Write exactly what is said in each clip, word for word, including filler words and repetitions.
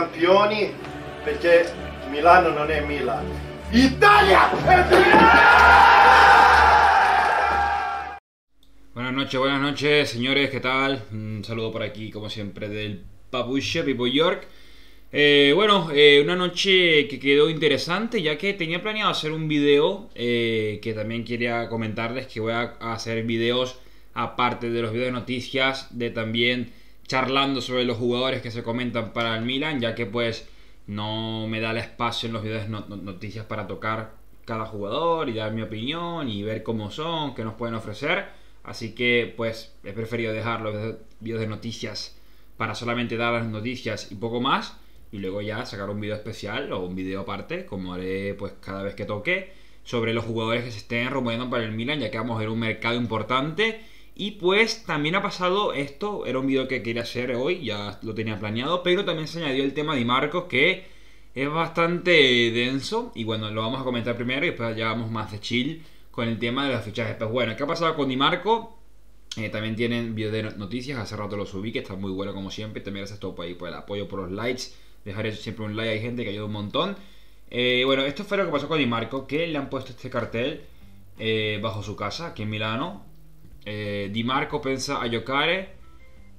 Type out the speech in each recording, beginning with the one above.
campioni perché Milano non è Milan. Italia es Milan. Buenas noches, buenas noches señores, ¿qué tal? Un saludo por aquí como siempre del Papuche, Pipo York. Eh, bueno, eh, una noche que quedó interesante, ya que tenía planeado hacer un video eh, que también quería comentarles que voy a hacer videos aparte de los videos de noticias, de también charlando sobre los jugadores que se comentan para el Milan, ya que pues no me da el espacio en los videos de no, no, noticias para tocar cada jugador y dar mi opinión y ver cómo son, qué nos pueden ofrecer. Así que pues he preferido dejar los videos de noticias para solamente dar las noticias y poco más, y luego ya sacar un video especial o un video aparte, como haré pues cada vez que toque, sobre los jugadores que se estén rumoreando para el Milan, ya que vamos a ver un mercado importante. Y pues también ha pasado esto, era un video que quería hacer hoy, ya lo tenía planeado, pero también se añadió el tema de Marcos, que es bastante denso, y bueno, lo vamos a comentar primero y después ya vamos más de chill con el tema de los fichajes. Pues bueno, ¿qué ha pasado con Di Marco? Eh, también tienen video de noticias, hace rato lo subí, que está muy bueno como siempre. También gracias a todo por ahí, por el apoyo, por los likes. Dejaré siempre un like, hay gente que ayuda un montón. Eh, bueno, esto fue lo que pasó con Di Marco, que le han puesto este cartel eh, bajo su casa, aquí en Milano. Eh, Di Marco pensa a giocare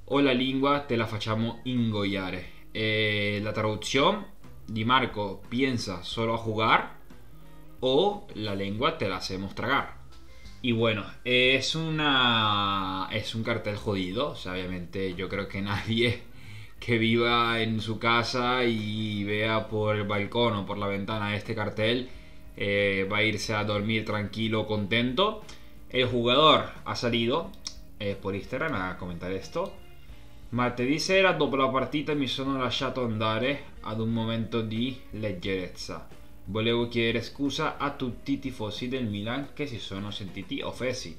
o la lingua te la facciamo ingoiare. Eh, la traducción, Di Marco piensa solo a jugar o la lengua te la hacemos tragar. Y bueno, eh, es, una, es un cartel jodido, o sea, obviamente yo creo que nadie que viva en su casa y vea por el balcón o por la ventana este cartel eh, va a irse a dormir tranquilo, contento. El jugador ha salido eh, por Instagram a comentar esto. Martedì sera dopo la partita mi sono lasciato andare ad un momento di leggerezza. Volevo chiedere scusa a tutti i tifosi del Milan che si sono sentiti offesi.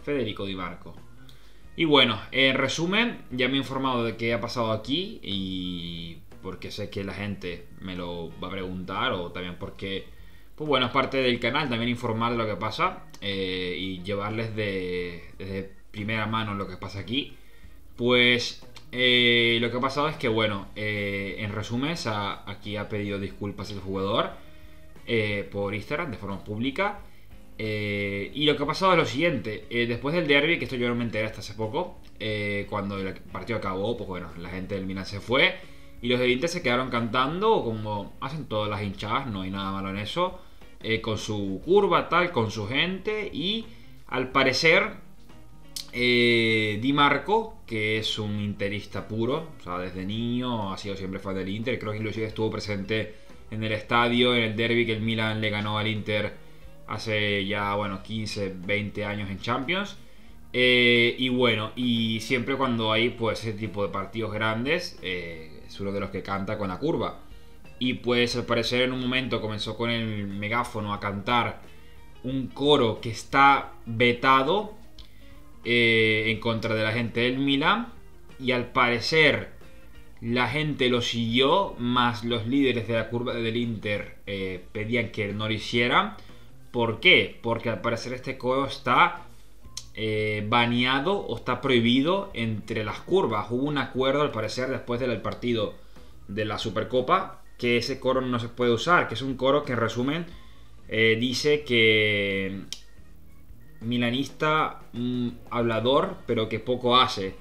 Federico Di Marco. Y bueno, en resumen, ya me he informado de qué ha pasado aquí, y porque sé que la gente me lo va a preguntar, o también porque, pues bueno, es parte del canal también informar de lo que pasa eh, y llevarles de, desde primera mano lo que pasa aquí. Pues eh, lo que ha pasado es que, bueno, eh, en resumen, ha, aquí ha pedido disculpas el jugador eh, por Instagram de forma pública. Eh, y lo que ha pasado es lo siguiente, eh, después del derbi, que esto yo no me enteré hasta hace poco, eh, cuando el partido acabó, pues bueno, la gente del Milan se fue y los del Inter se quedaron cantando, como hacen todas las hinchadas, no hay nada malo en eso, eh, con su curva tal, con su gente. Y al parecer eh, Di Marco, que es un interista puro, o sea, desde niño ha sido siempre fan del Inter, creo que inclusive estuvo presente en el estadio, en el derbi que el Milan le ganó al Inter hace ya, bueno, quince, veinte años en Champions. Eh, y bueno, y siempre cuando hay pues ese tipo de partidos grandes, eh, es uno de los que canta con la curva. Y pues al parecer en un momento comenzó con el megáfono a cantar un coro que está vetado eh, en contra de la gente del Milan. Y al parecer la gente lo siguió, más los líderes de la curva del Inter eh, pedían que no lo hicieran. ¿Por qué? Porque al parecer este coro está eh, baneado o está prohibido entre las curvas. Hubo un acuerdo al parecer después del partido de la Supercopa que ese coro no se puede usar, que es un coro que en resumen eh, dice que milanista mm, hablador pero que poco hace,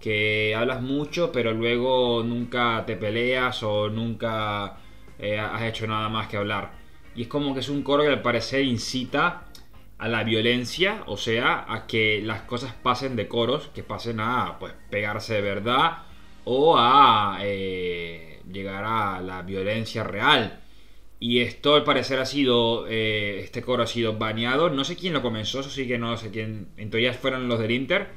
que hablas mucho pero luego nunca te peleas o nunca eh, has hecho nada más que hablar. Y es como que es un coro que al parecer incita a la violencia, o sea, a que las cosas pasen de coros, que pasen a pues pegarse de verdad o a eh, llegar a la violencia real. Y esto al parecer ha sido, eh, este coro ha sido baneado, no sé quién lo comenzó, eso sí que no sé quién, en teoría fueron los del Inter,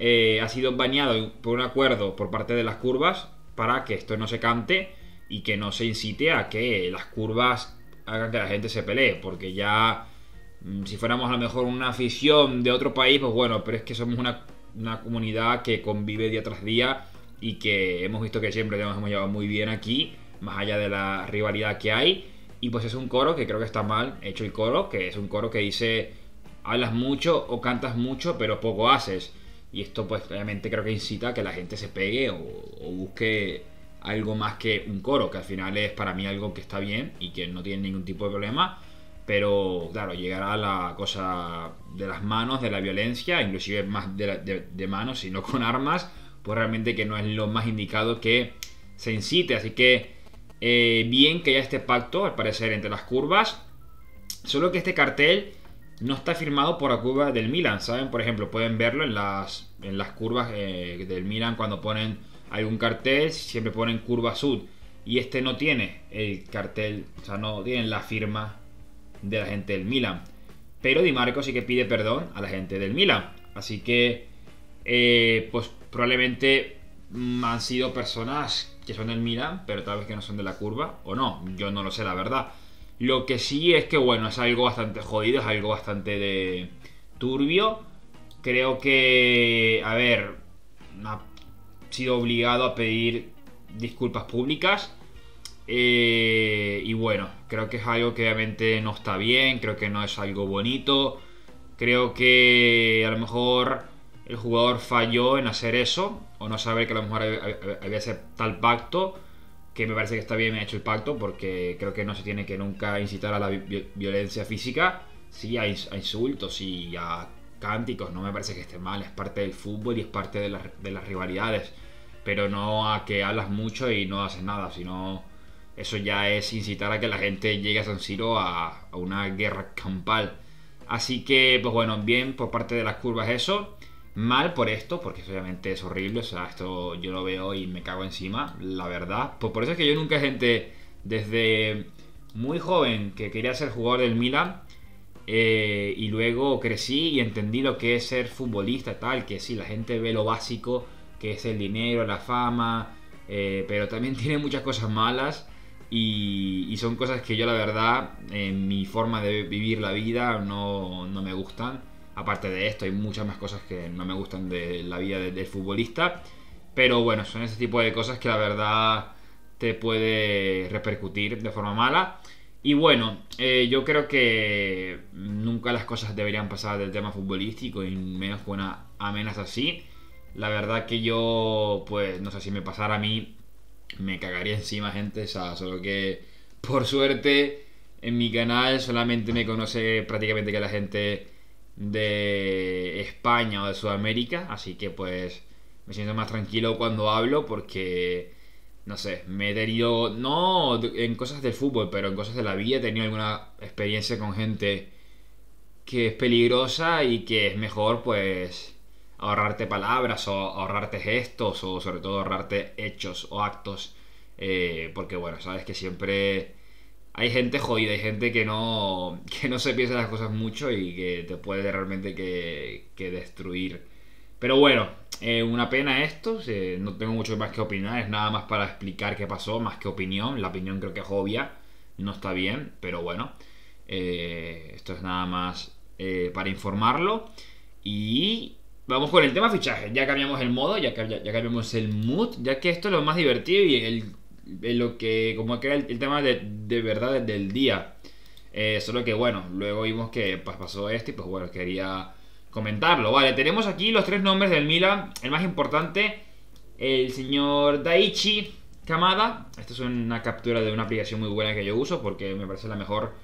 eh, ha sido baneado por un acuerdo por parte de las curvas para que esto no se cante y que no se incite a que las curvas hagan que la gente se pelee, porque ya si fuéramos a lo mejor una afición de otro país, pues bueno, pero es que somos una, una comunidad que convive día tras día y que hemos visto que siempre nos hemos llevado muy bien aquí, más allá de la rivalidad que hay. Y pues es un coro que creo que está mal hecho el coro, que es un coro que dice hablas mucho o cantas mucho pero poco haces, y esto pues obviamente creo que incita a que la gente se pegue o, o busque algo más que un coro, que al final es para mí algo que está bien y que no tiene ningún tipo de problema, pero claro, llegará la cosa de las manos, de la violencia, inclusive más de, la, de, de manos, sino con armas, pues realmente que no es lo más indicado que se incite. Así que eh, bien que haya este pacto, al parecer, entre las curvas, solo que este cartel no está firmado por la curva del Milan, ¿saben? Por ejemplo, pueden verlo en las, en las curvas eh, del Milan, cuando ponen algún cartel, siempre ponen curva sud, y este no tiene el cartel, o sea, no tienen la firma de la gente del Milan. Pero Di Marco sí que pide perdón a la gente del Milan. Así que eh, pues probablemente han sido personas que son del Milan, pero tal vez que no son de la curva, o no, yo no lo sé la verdad. Lo que sí es que bueno, es algo bastante jodido, es algo bastante de turbio. Creo que, a ver, ha sido obligado a pedir disculpas públicas. Eh, y bueno, creo que es algo que obviamente no está bien, creo que no es algo bonito, creo que a lo mejor el jugador falló en hacer eso, o no saber que a lo mejor había hecho tal pacto, que me parece que está bien hecho el pacto, porque creo que no se tiene que nunca incitar a la violencia física, sí, a insultos y a cánticos, no me parece que esté mal, es parte del fútbol y es parte de las, de las rivalidades, pero no a que hablas mucho y no haces nada, sino... Eso ya es incitar a que la gente llegue a San Siro a, a una guerra campal. Así que, pues bueno, bien por parte de las curvas eso. Mal por esto, porque obviamente es horrible. O sea, esto yo lo veo y me cago encima, la verdad. Pues por eso es que yo nunca, gente, desde muy joven que quería ser jugador del Milan. Eh, y luego crecí y entendí lo que es ser futbolista, tal. Que sí, la gente ve lo básico, que es el dinero, la fama. Eh, pero también tiene muchas cosas malas. Y, y son cosas que yo la verdad, en mi forma de vivir la vida, no, no me gustan. Aparte de esto, hay muchas más cosas que no me gustan de la vida del de futbolista. Pero bueno, son ese tipo de cosas que la verdad te puede repercutir de forma mala. Y bueno, eh, yo creo que nunca las cosas deberían pasar del tema futbolístico, y menos con una amenaza así. La verdad que yo, pues no sé, si me pasara a mí, me cagaría encima, gente. O sea, solo que por suerte en mi canal solamente me conoce prácticamente que la gente de España o de Sudamérica, así que pues me siento más tranquilo cuando hablo, porque no sé, me he tenido, no en cosas del fútbol, pero en cosas de la vida he tenido alguna experiencia con gente que es peligrosa, y que es mejor pues ahorrarte palabras, o ahorrarte gestos, o sobre todo ahorrarte hechos o actos, eh, porque bueno, sabes que siempre hay gente jodida, hay gente que no, que no se piensa las cosas mucho y que te puede realmente que, que destruir. Pero bueno, eh, una pena esto, eh, no tengo mucho más que opinar, es nada más para explicar qué pasó, más que opinión. La opinión creo que es obvia, no está bien, pero bueno, eh, esto es nada más eh, para informarlo. Y... vamos con el tema fichaje, ya cambiamos el modo, ya, ya, ya cambiamos el mood, ya que esto es lo más divertido y el, el lo que como que era el, el tema de, de verdad del día. Eh, solo que bueno, luego vimos que pasó esto y pues bueno, quería comentarlo. Vale, tenemos aquí los tres nombres del Milan, el más importante, el señor Daichi Kamada. Esta es una captura de una aplicación muy buena que yo uso, porque me parece la mejor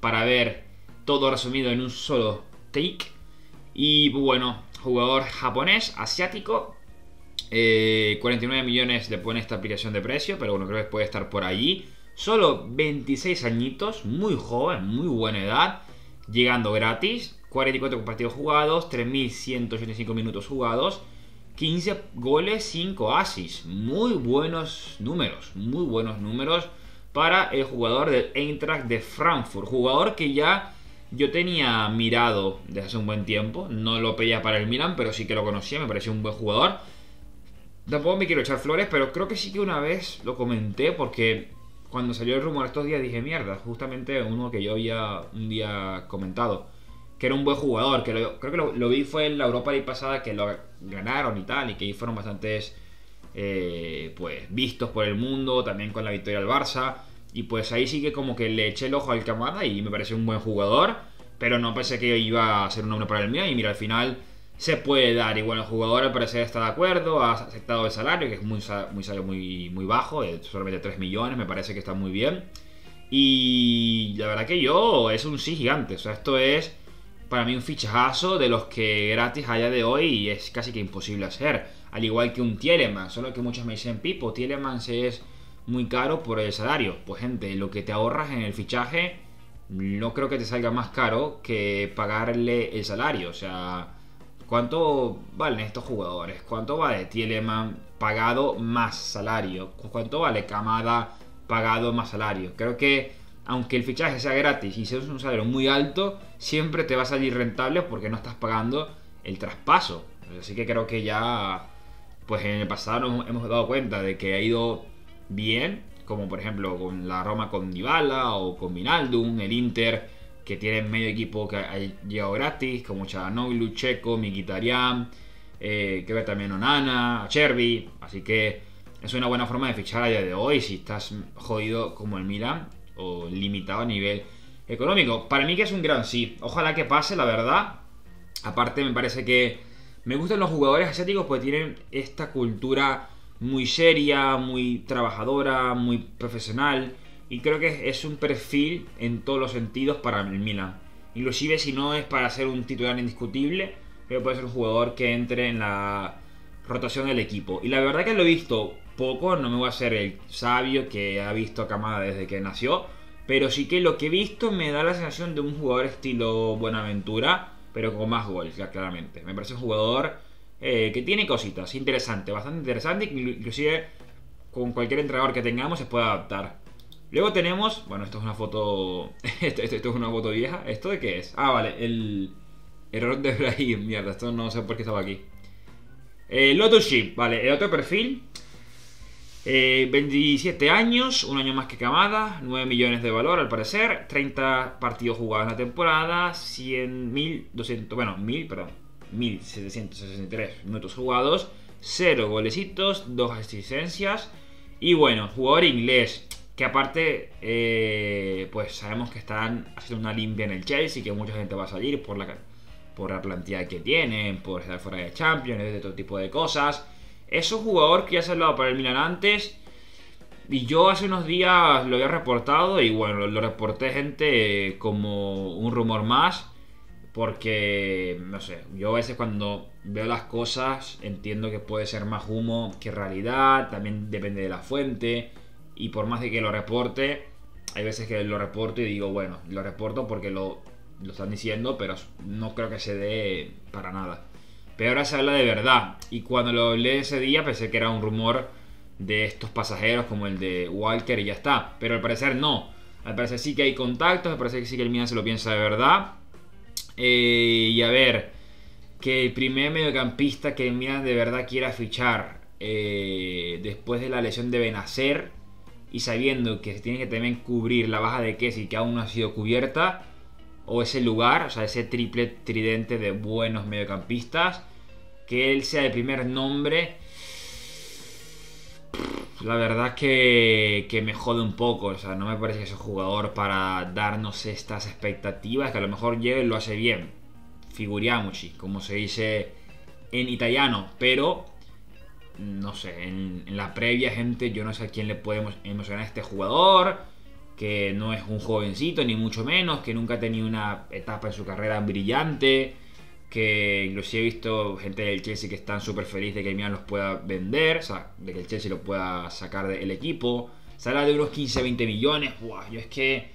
para ver todo resumido en un solo take. Y bueno... jugador japonés, asiático, eh, cuarenta y nueve millones le pone esta aplicación de precio, pero bueno, creo que puede estar por allí. Solo veintiséis añitos, muy joven, muy buena edad, llegando gratis. Cuarenta y cuatro partidos jugados, tres mil ciento ochenta y cinco minutos jugados, quince goles, cinco asis. Muy buenos números, muy buenos números para el jugador del Eintracht de Frankfurt. Jugador que ya... yo tenía mirado desde hace un buen tiempo, no lo pedía para el Milan, pero sí que lo conocía, me pareció un buen jugador. Tampoco me quiero echar flores, pero creo que sí que una vez lo comenté, porque cuando salió el rumor estos días dije, mierda, justamente uno que yo había un día comentado, que era un buen jugador, que lo, creo que lo, lo vi fue en la Europa League pasada, que lo ganaron y tal, y que fueron bastantes eh, pues vistos por el mundo, también con la victoria del Barça. Y pues ahí sí que como que le eché el ojo al Kamada y me pareció un buen jugador, pero no pensé que iba a ser un nombre para el mío. Y mira, al final se puede dar. Y bueno, el jugador al parecer está de acuerdo, ha aceptado el salario, que es muy muy salario muy, muy bajo, solamente tres millones, me parece que está muy bien. Y la verdad que yo, es un sí gigante, o sea, esto es para mí un fichajazo de los que gratis allá de hoy y es casi que imposible hacer. Al igual que un Tielemans, solo que muchos me dicen, Pipo, Tielemans es muy caro por el salario. Pues gente, lo que te ahorras en el fichaje no creo que te salga más caro que pagarle el salario. O sea, ¿cuánto valen estos jugadores? ¿Cuánto vale Tielemans pagado más salario? ¿Cuánto vale Kamada pagado más salario? Creo que aunque el fichaje sea gratis y sea un salario muy alto, siempre te va a salir rentable porque no estás pagando el traspaso. Así que creo que ya, pues en el pasado nos hemos dado cuenta de que ha ido bien, como por ejemplo con la Roma con Dybala o con Vinaldum, el Inter, que tiene medio equipo que ha llegado gratis, como Chanovilu, Checo, Mkhitaryan, eh, creo que también Onana, Cherbi. Así que es una buena forma de fichar a día de hoy si estás jodido como el Milan o limitado a nivel económico. Para mí que es un gran sí, ojalá que pase, la verdad. Aparte me parece que me gustan los jugadores asiáticos porque tienen esta cultura muy seria, muy trabajadora, muy profesional. Y creo que es un perfil en todos los sentidos para el Milan. Inclusive si no es para ser un titular indiscutible, pero puede ser un jugador que entre en la rotación del equipo. Y la verdad que lo he visto poco, no me voy a hacer el sabio que ha visto a Kamada desde que nació, pero sí que lo que he visto me da la sensación de un jugador estilo Buenaventura, pero con más goles, claramente. Me parece un jugador eh, que tiene cositas, interesante, bastante interesante. Inclusive con cualquier entrenador que tengamos se puede adaptar. Luego tenemos, bueno, esto es una foto, esto, esto, esto es una foto vieja. ¿Esto de qué es? Ah, vale, el error de Brahim, mierda, esto no sé por qué estaba aquí. eh, Loftus Cheek, vale, el otro perfil, eh, veintisiete años, un año más que Kamada, nueve millones de valor al parecer, treinta partidos jugados en la temporada, cien mil doscientos, bueno, mil, perdón, mil setecientos sesenta y tres minutos jugados, cero golecitos, dos asistencias. Y bueno, jugador inglés que aparte, eh, pues sabemos que están haciendo una limpia en el Chelsea, que mucha gente va a salir por la, por la plantilla que tienen, por estar fuera de Champions, de todo tipo de cosas. Es un jugador que ya se ha hablado para el Milan antes, y yo hace unos días lo había reportado, y bueno, lo, lo reporté, gente, como un rumor más, porque, no sé, yo a veces cuando veo las cosas entiendo que puede ser más humo que realidad, también depende de la fuente. Y por más de que lo reporte, hay veces que lo reporto y digo, bueno, lo reporto porque lo, lo están diciendo, pero no creo que se dé para nada. Pero ahora se habla de verdad. Y cuando lo leí ese día pensé que era un rumor de estos pasajeros como el de Walker y ya está. Pero al parecer no. Al parecer sí que hay contactos, al parecer sí que el Milan se lo piensa de verdad. Eh, y a ver, que el primer mediocampista que el Milan de verdad quiera fichar eh, después de la lesión de Benacer, y sabiendo que se tiene que también cubrir la baja de Kessié, que aún no ha sido cubierta, o ese lugar, o sea, ese triple tridente de buenos mediocampistas, que él sea el primer nombre, la verdad que, que me jode un poco. O sea, no me parece que sea un jugador para darnos estas expectativas, que a lo mejor lleve y lo hace bien, figuriamoci, como se dice en italiano, pero no sé, en, en la previa, gente, yo no sé a quién le podemos emocionar a este jugador, que no es un jovencito, ni mucho menos, que nunca ha tenido una etapa en su carrera brillante, que inclusive he visto gente del Chelsea que están súper feliz de que el Milan los pueda vender, o sea, de que el Chelsea lo pueda sacar del equipo. Sala de unos quince a veinte millones, ¡buah! Yo es que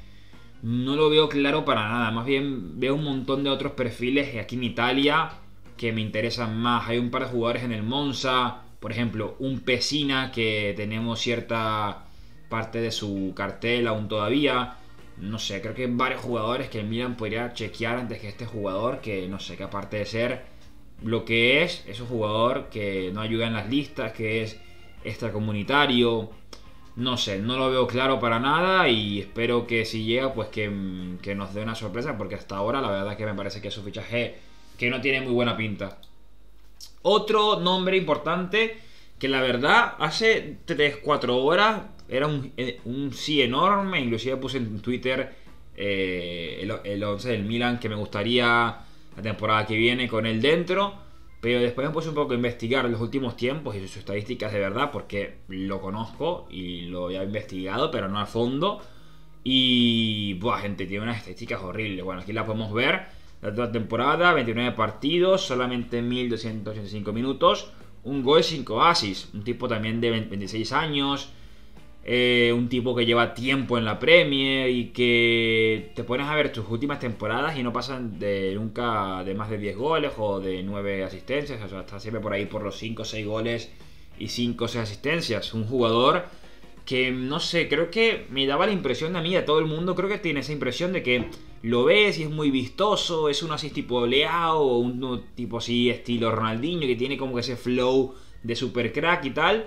no lo veo claro para nada, más bien veo un montón de otros perfiles aquí en Italia que me interesan más. Hay un par de jugadores en el Monza, por ejemplo, un Pesina, que tenemos cierta parte de su cartel aún todavía. No sé, creo que hay varios jugadores que el Milan podría chequear antes que este jugador, que no sé, que aparte de ser lo que es, es un jugador que no ayuda en las listas, que es extracomunitario. No sé, no lo veo claro para nada y espero que si llega, pues que, que nos dé una sorpresa, porque hasta ahora la verdad que me parece que es un fichaje que no tiene muy buena pinta. Otro nombre importante que la verdad hace tres cuatro horas era un, un sí enorme. Inclusive puse en Twitter eh, el, el once del Milan que me gustaría la temporada que viene con él dentro. Pero después me puse un poco a investigar los últimos tiempos y sus estadísticas de verdad, porque lo conozco y lo he investigado, pero no a fondo. Y, buah, gente, tiene unas estadísticas horribles. Bueno, aquí la podemos ver. La otra temporada, veintinueve partidos, solamente mil doscientos ochenta y cinco minutos, un gol, cinco asis. Un tipo también de veintiséis años. Eh, un tipo que lleva tiempo en la Premier y que te pones a ver tus últimas temporadas y no pasan de nunca de más de diez goles o de nueve asistencias. O sea, está siempre por ahí por los cinco o seis goles y cinco o seis asistencias. Un jugador que, no sé, creo que me daba la impresión a mí, a todo el mundo, creo que tiene esa impresión de que lo ves y es muy vistoso, es uno así tipo Leao o un tipo así estilo Ronaldinho, que tiene como que ese flow de super crack y tal.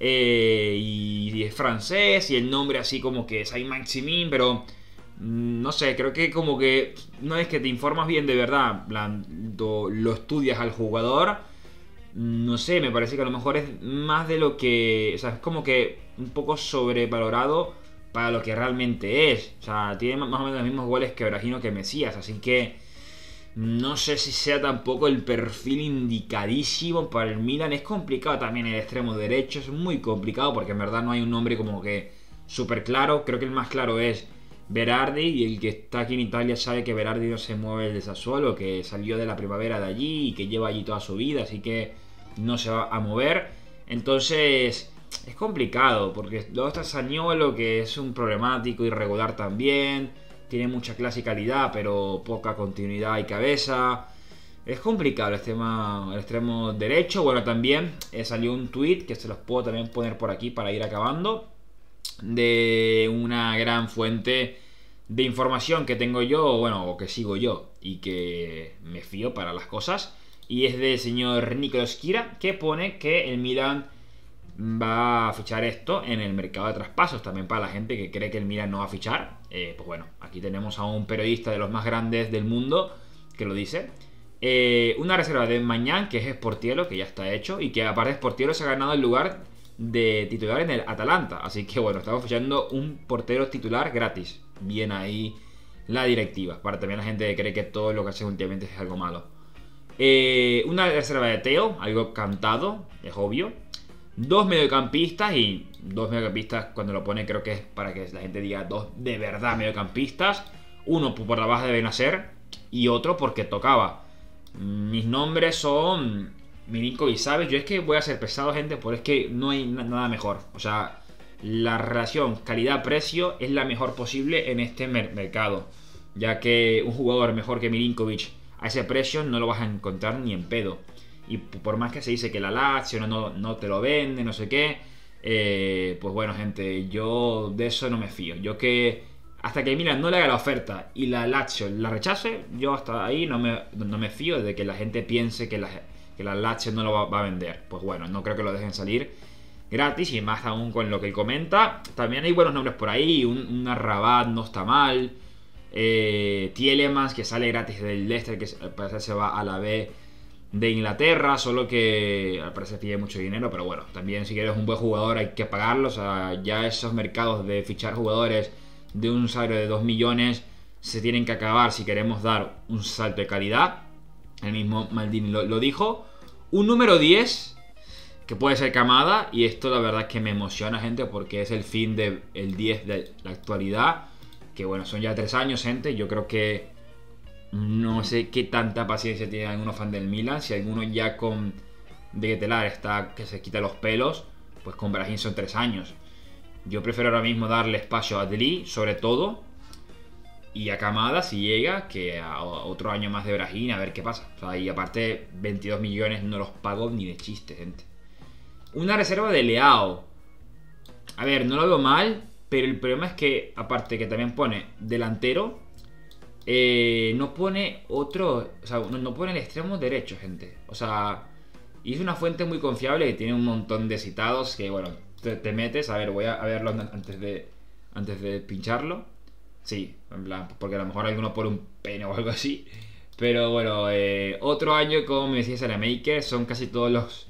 Eh, y es francés y el nombre así como que es Saint-Maximin, pero no sé, creo que como que no es que te informas bien de verdad, lo, lo estudias al jugador, no sé, me parece que a lo mejor es más de lo que, o sea, es como que un poco sobrevalorado para lo que realmente es. O sea, tiene más o menos los mismos goles que Brahim, que Mesías, así que no sé si sea tampoco el perfil indicadísimo para el Milan. Es complicado también el extremo derecho, es muy complicado porque en verdad no hay un nombre como que súper claro. Creo que el más claro es Berardi, y el que está aquí en Italia sabe que Berardi no se mueve de Sassuolo, que salió de la primavera de allí y que lleva allí toda su vida, así que no se va a mover. Entonces es complicado porque luego está Zaniolo, que es un problemático, irregular también. Tiene mucha clase y calidad, pero poca continuidad y cabeza. Es complicado el tema, el extremo derecho. Bueno, también eh, salió un tweet que se los puedo también poner por aquí para ir acabando, de una gran fuente de información que tengo yo, bueno, o que sigo yo y que me fío para las cosas. Y es del señor Nicolás Kira, que pone que el Milan va a fichar esto en el mercado de traspasos. También para la gente que cree que el Milan no va a fichar, eh, pues bueno, aquí tenemos a un periodista de los más grandes del mundo que lo dice. eh, Una reserva de Mañán, que es Sportielo, que ya está hecho, y que aparte Sportielo se ha ganado el lugar de titular en el Atalanta. Así que bueno, estamos fichando un portero titular gratis. Bien ahí la directiva, para también la gente que cree que todo lo que hace últimamente es algo malo. eh, Una reserva de Teo, algo cantado, es obvio. Dos mediocampistas, y dos mediocampistas cuando lo pone creo que es para que la gente diga dos de verdad mediocampistas. Uno por la baja de Benacer y otro porque tocaba. Mis nombres son Milinkovic, ¿sabes? Yo es que voy a ser pesado, gente, porque es que no hay nada mejor. O sea, la relación calidad-precio es la mejor posible en este mer mercado. Ya que un jugador mejor que Milinkovic a ese precio no lo vas a encontrar ni en pedo. Y por más que se dice que la Lazio no, no, no te lo vende, no sé qué, eh, pues bueno, gente, yo de eso no me fío. Yo que hasta que Milan no le haga la oferta y la Lazio la rechace, yo hasta ahí no me, no me fío de que la gente piense que la, que la Lazio no lo va, va a vender. Pues bueno, no creo que lo dejen salir gratis, y más aún con lo que comenta. También hay buenos nombres por ahí, un, un Arrabat no está mal. Eh, Tielemans, que sale gratis del Leicester, que al parecer se va a la B de Inglaterra, solo que al parecer pide mucho dinero, pero bueno, también si quieres un buen jugador hay que pagarlo. O sea, ya esos mercados de fichar jugadores de un salario de dos millones se tienen que acabar si queremos dar un salto de calidad. El mismo Maldini lo, lo dijo. Un número diez que puede ser Kamada, y esto la verdad es que me emociona, gente, porque es el fin del diez de la actualidad, que bueno, son ya tres años, gente. Yo creo que no sé qué tanta paciencia tiene algunos fan del Milan. Si alguno ya con de Getelar está que se quita los pelos, pues con Brahim son tres años. Yo prefiero ahora mismo darle espacio a Dli, sobre todo, y a Kamada si llega, que a otro año más de Brahim, a ver qué pasa. O sea, y aparte veintidós millones no los pago ni de chiste, gente. Una reserva de Leao, a ver, no lo veo mal, pero el problema es que aparte que también pone delantero, Eh, no pone otro, o sea, no, no pone el extremo derecho, gente. O sea, y es una fuente muy confiable que tiene un montón de citados que, bueno, te, te metes. A ver, voy a, a verlo antes de, antes de pincharlo. Sí, en plan, porque a lo mejor alguno pone un pene o algo así. Pero bueno, eh, otro año, como me decías en la Maker, son casi todos los,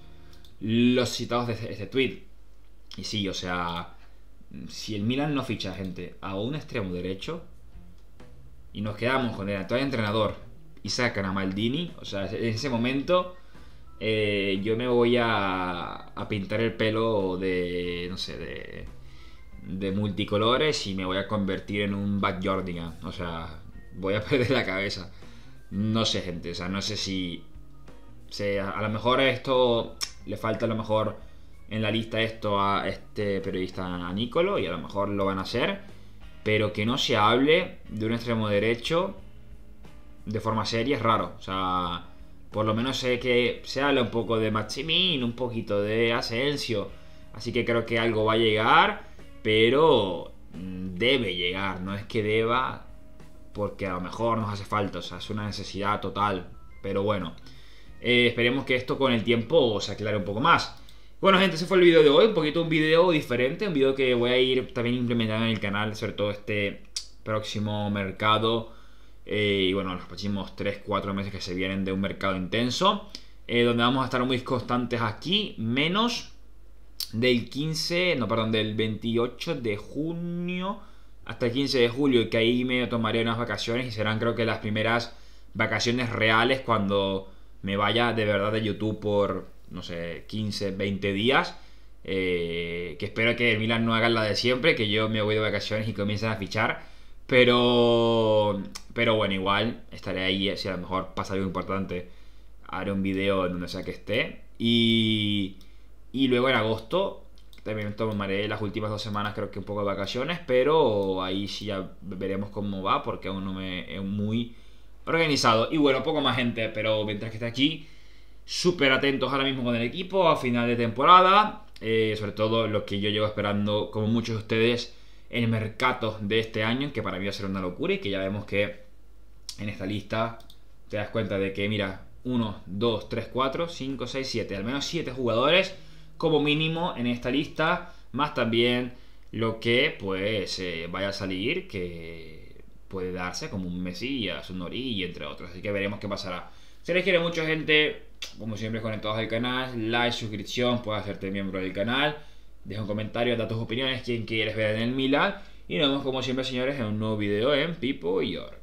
los citados de este, este tweet. Y sí, o sea, si el Milan no ficha, gente, a un extremo derecho, y nos quedamos con el actual entrenador y sacan a Maldini, o sea, en ese momento eh, yo me voy a, a pintar el pelo de, no sé, de, de multicolores y me voy a convertir en un Backyardigan. O sea, voy a perder la cabeza. No sé, gente, o sea, no sé si... O sea, a lo mejor esto le falta a lo mejor en la lista esto a este periodista, a Nicolo, y a lo mejor lo van a hacer, pero que no se hable de un extremo derecho de forma seria es raro. O sea, por lo menos sé que se habla un poco de Maximín, un poquito de Asensio, así que creo que algo va a llegar, pero debe llegar, no es que deba, porque a lo mejor nos hace falta, o sea, es una necesidad total, pero bueno. Eh, esperemos que esto con el tiempo se aclare un poco más. Bueno, gente, ese fue el video de hoy. Un poquito un video diferente, un video que voy a ir también implementando en el canal, sobre todo este próximo mercado, eh, y bueno, los próximos tres cuatro meses que se vienen de un mercado intenso, eh, donde vamos a estar muy constantes aquí. Menos del quince, no perdón, del veintiocho de junio hasta el quince de julio, que ahí me tomaré unas vacaciones, y serán creo que las primeras vacaciones reales cuando... me vaya de verdad de YouTube por, no sé, quince, veinte días. Eh, que espero que el Milan no haga la de siempre, que yo me voy de vacaciones y comiencen a fichar. Pero, pero bueno, igual estaré ahí. Si a lo mejor pasa algo importante, haré un video en donde sea que esté. Y, y luego en agosto también tomaré las últimas dos semanas, creo que un poco de vacaciones. Pero ahí sí ya veremos cómo va, porque aún no me es muy... organizado. Y bueno, poco más, gente, pero mientras que esté aquí, súper atentos ahora mismo con el equipo a final de temporada, eh, sobre todo lo que yo llevo esperando, como muchos de ustedes, el mercado de este año, que para mí va a ser una locura, y que ya vemos que en esta lista te das cuenta de que, mira, uno, dos, tres, cuatro, cinco, seis, siete, al menos siete jugadores como mínimo en esta lista, más también lo que pues eh, vaya a salir, que... puede darse, como un Mesías, un Nori, entre otros. Así que veremos qué pasará. Se les quiere mucho, gente. Como siempre, conectados al canal. Like, suscripción. Puedes hacerte miembro del canal. Deja un comentario, da tus opiniones, quién quieres ver en el Milan. Y nos vemos, como siempre, señores, en un nuevo video en Pipo York.